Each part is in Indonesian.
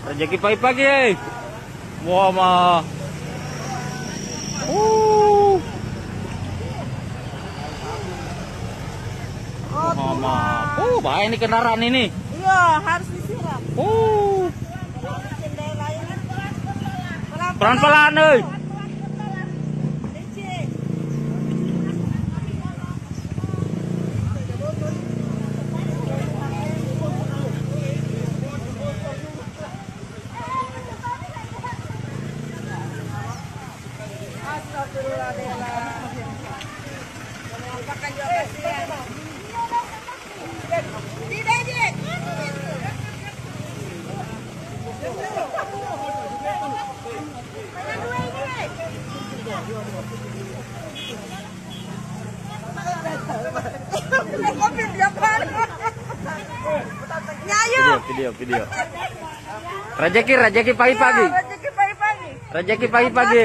Rezeki pagi-pagi, wah mah. Oh, bahaya ini kendaraan ini. Iya, harus disiram. Pelan-pelan, euy. Video. Rezeki pagi-pagi. Rezeki pagi-pagi.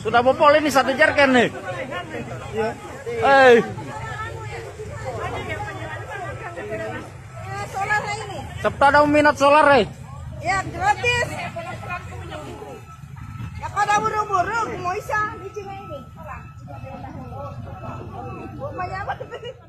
Sudah bobol ini satu jarkan nih. Hei. Siapa ada minat solar, Rey? Ya, gratis. Ya, pada buru-buru, mau isa. Di sini ini. Rumahnya apa?